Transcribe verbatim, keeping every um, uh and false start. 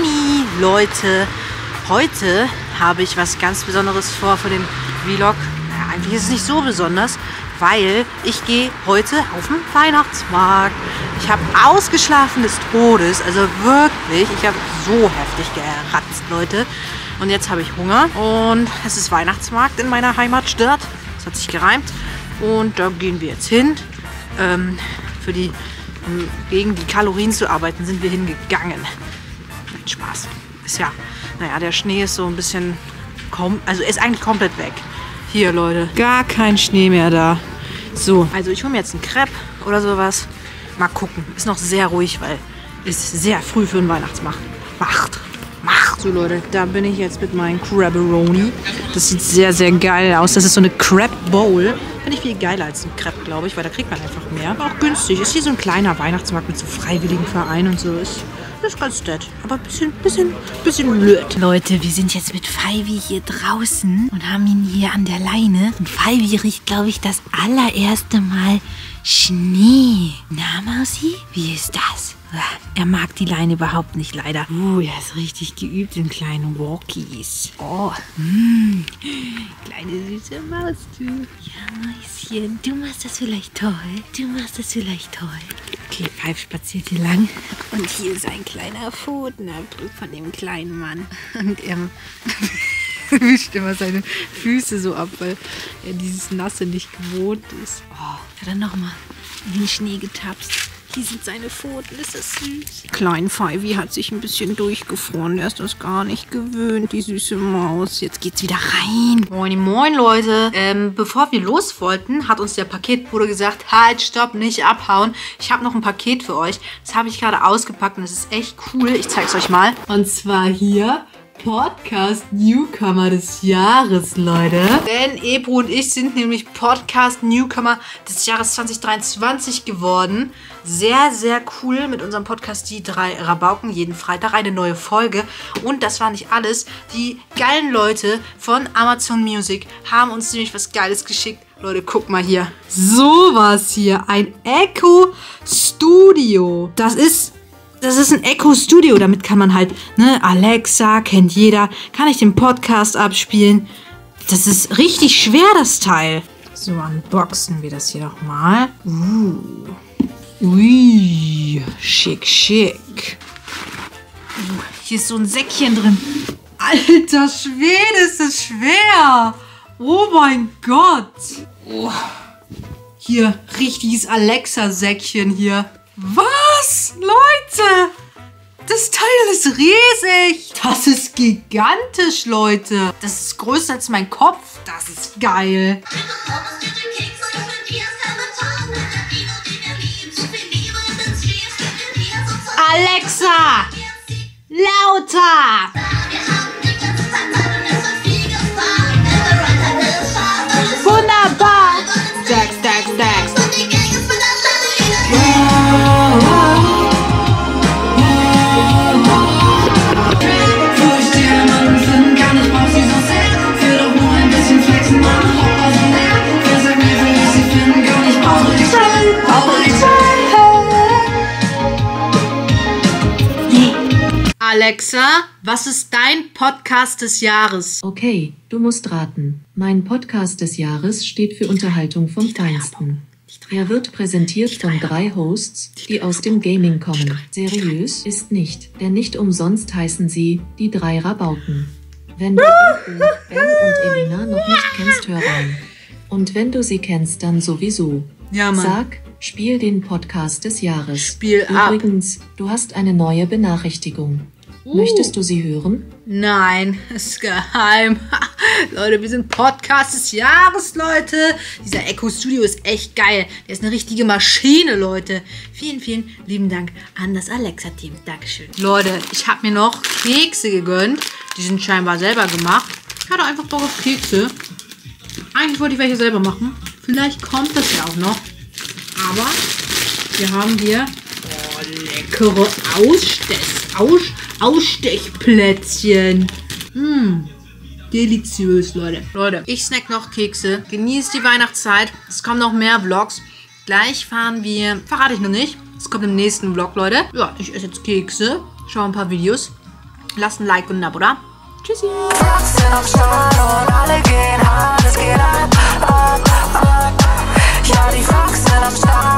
Moini Leute, heute habe ich was ganz Besonderes vor für den Vlog. Naja, eigentlich ist es nicht so besonders, weil ich gehe heute auf den Weihnachtsmarkt. Ich habe ausgeschlafen des Todes, also wirklich, ich habe so heftig geratzt, Leute. Und jetzt habe ich Hunger und es ist Weihnachtsmarkt in meiner Heimatstadt, das hat sich gereimt. Und da gehen wir jetzt hin, ähm, für die... gegen die Kalorien zu arbeiten, sind wir hingegangen. Nein, Spaß. Ist ja, naja, der Schnee ist so ein bisschen, also ist eigentlich komplett weg. Hier, Leute, gar kein Schnee mehr da. So, also ich hole mir jetzt einen Crepe oder sowas. Mal gucken. Ist noch sehr ruhig, weil es sehr früh für den Weihnachtsmarkt. Macht, macht. So, Leute, da bin ich jetzt mit meinem Creberoni. Das sieht sehr, sehr geil aus. Das ist so eine Crepe Bowl. Finde ich viel geiler als ein Crepe, glaube ich, weil da kriegt man einfach mehr. Aber auch günstig. Ist hier so ein kleiner Weihnachtsmarkt mit so freiwilligen Vereinen und so. Ist, ist ganz nett. Aber ein bisschen, bisschen, bisschen blöd. Leute, wir sind jetzt mit Fivey hier draußen und haben ihn hier an der Leine. Und Fivey riecht, glaube ich, das allererste Mal Schnee. Na, Mausi? Wie ist das? Er mag die Leine überhaupt nicht, leider. Uh, er ist richtig geübt in kleinen Walkies. Oh, mm. Kleine süße Maus, du. Ja, Mäuschen, du machst das vielleicht toll. Du machst das vielleicht toll. Okay, Pfeif spaziert hier lang. Und hier ist ein kleiner Pfotenabdruck von dem kleinen Mann. Und er wischt immer seine Füße so ab, weil er dieses Nasse nicht gewohnt ist. Oh, hat er nochmal in den Schnee getapst. Die sind seine Pfoten, das ist süß. Klein Fivey hat sich ein bisschen durchgefroren. Der ist das gar nicht gewöhnt, die süße Maus. Jetzt geht's wieder rein. Moin, moin, Leute. Ähm, bevor wir los wollten, hat uns der Paketbote gesagt, halt, stopp, nicht abhauen. Ich habe noch ein Paket für euch. Das habe ich gerade ausgepackt und das ist echt cool. Ich zeig's euch mal. Und zwar hier... Podcast Newcomer des Jahres, Leute. Denn Ebro und ich sind nämlich Podcast Newcomer des Jahres zwanzig dreiundzwanzig geworden. Sehr, sehr cool mit unserem Podcast Die Drei Rabauken. Jeden Freitag eine neue Folge. Und das war nicht alles. Die geilen Leute von Amazon Music haben uns nämlich was Geiles geschickt. Leute, guck mal hier. Sowas hier. Ein Echo Studio. Das ist... Das ist ein Echo Studio, damit kann man halt, ne, Alexa, kennt jeder, kann ich den Podcast abspielen. Das ist richtig schwer, das Teil. So, unboxen wir das hier nochmal. Uh. Ui, schick, schick. Uh, hier ist so ein Säckchen drin. Alter Schwede, ist das schwer. Oh mein Gott. Oh. Hier, richtiges Alexa-Säckchen hier. Was? Leute! Das Teil ist riesig! Das ist gigantisch, Leute! Das ist größer als mein Kopf! Das ist geil! Alexa! Lauter! Wunderbar! Dax, dax, dax! Alexa, was ist dein Podcast des Jahres? Okay, du musst raten. Mein Podcast des Jahres steht für Unterhaltung vom Feinsten. Er wird präsentiert von drei Hosts, die aus dem Gaming kommen. Seriös ist nicht, denn nicht umsonst heißen sie die drei Rabauken. Wenn du Ben und Elina noch nicht kennst, hör rein. Und wenn du sie kennst, dann sowieso. Ja, Mann. Sag, spiel den Podcast des Jahres. Spiel ab. Übrigens, du hast eine neue Benachrichtigung. Uh. Möchtest du sie hören? Nein, es ist geheim. Leute, wir sind Podcast des Jahres, Leute. Dieser Echo Studio ist echt geil. Der ist eine richtige Maschine, Leute. Vielen, vielen lieben Dank an das Alexa-Team. Dankeschön. Leute, ich habe mir noch Kekse gegönnt. Die sind scheinbar selber gemacht. Ich hatte einfach Bock auf Kekse. Eigentlich wollte ich welche selber machen. Vielleicht kommt das ja auch noch. Aber wir haben hier oh, leckere Ausstech, Aus, Ausstechplätzchen. Mmh, deliziös, Leute. Leute, ich snack noch Kekse. Genieß die Weihnachtszeit. Es kommen noch mehr Vlogs. Gleich fahren wir, verrate ich noch nicht. Es kommt im nächsten Vlog, Leute. Ja, ich esse jetzt Kekse. Schau ein paar Videos. Lasst ein Like und ein Abo da. Tschüssi. Am Start und alle gehen hart, es geht ab, ab, ab. Ja, die Frogs sind am Start.